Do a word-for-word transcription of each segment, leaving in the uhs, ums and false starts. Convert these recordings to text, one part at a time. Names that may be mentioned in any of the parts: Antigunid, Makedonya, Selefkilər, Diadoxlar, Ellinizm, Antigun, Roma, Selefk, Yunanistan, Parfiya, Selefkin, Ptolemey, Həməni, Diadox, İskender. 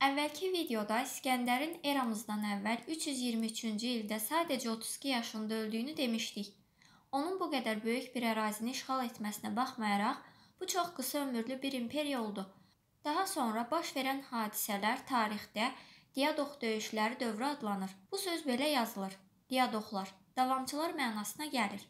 Əvvəlki videoda İskender'in eramızdan əvvəl üç yüz iyirmi üçüncü ildə sadəcə otuz iki yaşında öldüyünü demişdik. Onun bu qədər böyük bir ərazini işğal etməsinə baxmayaraq, bu çox qısa ömürlü bir imperiya oldu. Daha sonra baş verən hadisələr tarixdə Diadox döyüşləri dövrü adlanır. Bu söz belə yazılır. Diadoxlar, davamçılar mənasına gəlir.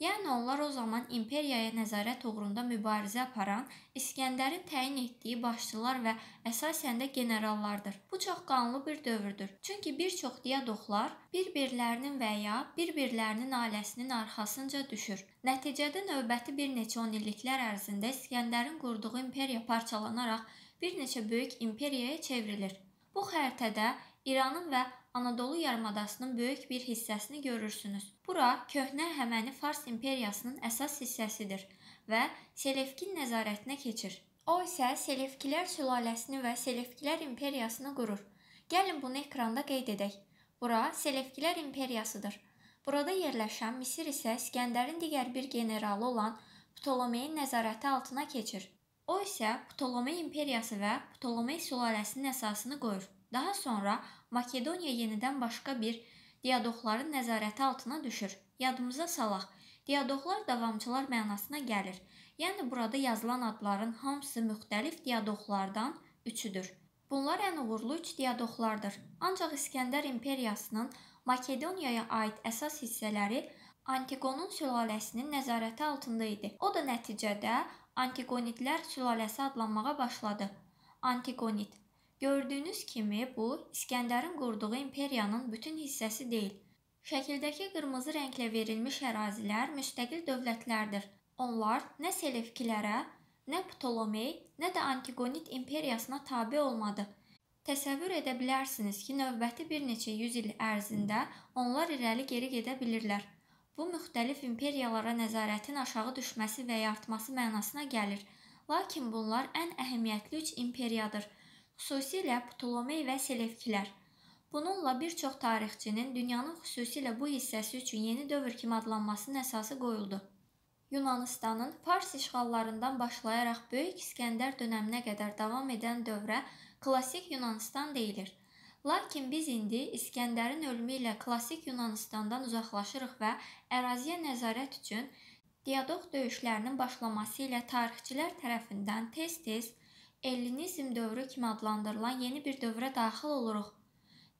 Yəni onlar o zaman imperiyaya nəzarət uğrunda mübarizə aparan, İskenderin təyin etdiyi başçılar və əsasən də generallardır. Bu çox qanlı bir dövrdür. Çünki bir çox diadoxlar bir-birlərinin və ya bir-birlərinin ailəsinin arxasınca düşür. Nəticədə növbəti bir neçə on illiklər ərzində İskenderin qurduğu imperiya parçalanaraq bir neçə böyük imperiyaya çevrilir. Bu xəritədə İranın və Anadolu yarımadasının böyük bir hissəsini görürsünüz. Bura köhnə Həməni Fars imperiyasının əsas hissəsidir və Selefkin nəzarətinə keçir. O isə Selefkilər sülaləsini və Selefkilər imperiyasını qurur. Gəlin bunu ekranda qeyd edək. Bura Selefkilər imperiyasıdır. Burada yerləşən Misir isə İskenderin digər bir generalı olan Ptolemeyin nəzarəti altına keçir. O isə Ptolemey imperiyası və Ptolemey sülaləsinin əsasını qoyur. Daha sonra Makedonya yenidən başqa bir diadoxların nəzarəti altına düşür. Yadımıza salaq, diadoxlar davamçılar mənasına gəlir. Yəni burada yazılan adların hamısı müxtəlif diadoxlardan üçüdür. Bunlar ən uğurlu üç diadoxlardır. Ancaq İskəndər imperiyasının Makedoniyaya aid əsas hissələri Antigunun sülaləsinin nəzarəti altında idi. O da nəticədə Antigunidlər sülaləsi adlanmağa başladı. Antigunid. Gördüyünüz kimi bu, İskender'in qurduğu imperiyanın bütün hissəsi deyil. Şəkildəki qırmızı rənglə verilmiş ərazilər müstəqil dövlətlərdir. Onlar nə Selefkilərə, nə Ptolemey, nə də Antigunid imperiyasına tabi olmadı. Təsəvvür edə bilərsiniz ki, növbəti bir neçə yüz il ərzində onlar irəli geri gedə bilirlər. Bu, müxtəlif imperiyalara nəzarətin aşağı düşməsi və ya artması mənasına gəlir. Lakin bunlar ən əhəmiyyətli üç imperiyadır. Xüsusilə Ptolemey və Selefkilər. Bununla bir çox tarixçinin dünyanın xüsusilə bu hissəsi üçün yeni dövr kimi adlanmasının əsası qoyuldu. Yunanistanın Fars işğallarından başlayaraq Böyük İskəndər dönəminə qədər davam edən dövrə klasik Yunanistan deyilir. Lakin biz indi İskəndərin ölümü ilə klasik Yunanistandan uzaqlaşırıq və əraziyə nəzarət üçün Diadox döyüşlərinin başlaması ilə tarixçilər tərəfindən tez-tez Ellinizm dövrü kimi adlandırılan yeni bir dövrə daxil oluruq.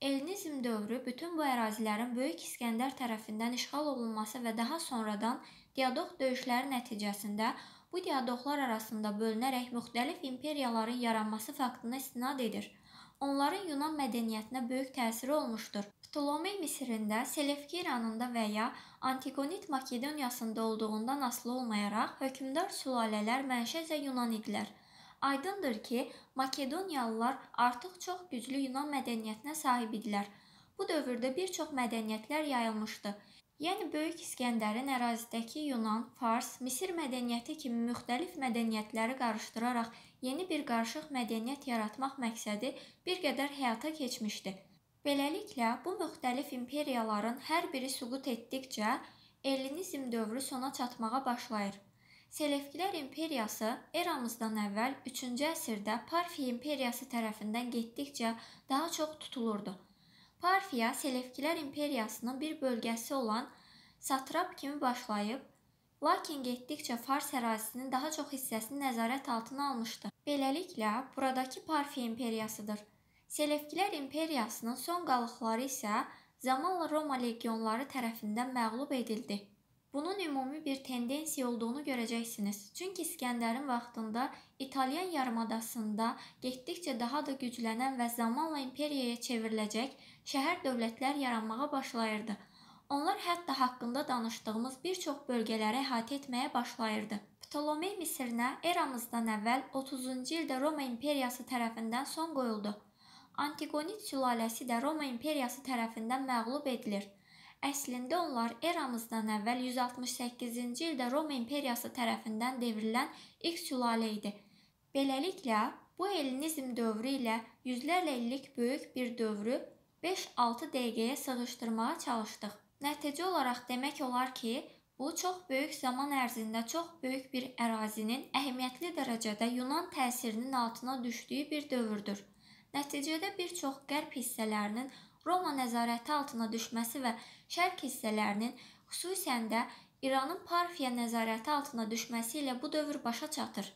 Ellinizm dövrü bütün bu ərazilərin Böyük İskəndər tərəfindən işğal olunması və daha sonradan Diadox döyüşləri nəticəsində bu diadoxlar arasında bölünərək müxtəlif imperiyaların yaranması faktına istinad edir. Onların Yunan mədəniyyətinə böyük təsiri olmuşdur. Ptolemey Misirində, Selefki İranında və ya Antigunid Makedoniyasında olduğundan asılı olmayaraq hökmdar sülalələr mənşəzə Yunan idilər. Aydındır ki, Makedoniyalılar artıq çox güclü Yunan mədəniyyətinə sahib idilər. Bu dövrdə bir çox mədəniyyətlər yayılmışdı. Yəni, Böyük İskəndərin ərazidəki Yunan, Fars, Misir mədəniyyəti kimi müxtəlif mədəniyyətləri qarışdıraraq yeni bir qarışıq mədəniyyət yaratmaq məqsədi bir qədər həyata keçmişdi. Beləliklə, bu müxtəlif imperiyaların hər biri süqut etdikcə Ellinizm dövrü sona çatmağa başlayır. Selefkilər imperiyası eramızdan əvvəl üçüncü əsrdə Parfiya imperiyası tərəfindən getdikcə daha çox tutulurdu. Parfiya Selefkilər imperiyasının bir bölgəsi olan satrap kimi başlayıb, lakin getdikcə Fars ərazisinin daha çox hissəsini nəzarət altına almışdı. Beləliklə, buradakı Parfiya imperiyasıdır. Selefkilər imperiyasının son qalıqları isə zamanla Roma legionları tərəfindən məğlub edildi. Bunun ümumi bir tendensiya olduğunu görəcəksiniz. Çünki İskəndərin vaxtında İtalyan yarımadasında getdikcə daha da güclənən və zamanla imperiyaya çevriləcək şəhər dövlətlər yaranmağa başlayırdı. Onlar hətta haqqında danışdığımız bir çox bölgələrə əhatə etməyə başlayırdı. Ptolemey Misirinə eramızdan əvvəl otuzuncu ildə Roma imperiyası tərəfindən son qoyuldu. Antigunid sülaləsi də Roma imperiyası tərəfindən məğlub edilir. Əslində onlar eramızdan əvvəl yüz altmış səkkizinci ildə Roma imperiyası tərəfindən devrilən ilk sülalə idi. Beləliklə, bu Ellinizm dövrü ilə yüzlərlə illik böyük bir dövrü beş altı dəqiqəyə sığışdırmağa çalışdıq. Nəticə olaraq demək olar ki, bu çox böyük zaman ərzində çox böyük bir ərazinin əhəmiyyətli dərəcədə Yunan təsirinin altına düşdüyü bir dövrdür. Nəticədə bir çox qərb hissələrinin Roma nəzarəti altına düşməsi və şərq hissələrinin, xüsusən də İranın Parfiya nəzarəti altına düşməsi ilə bu dövr başa çatır.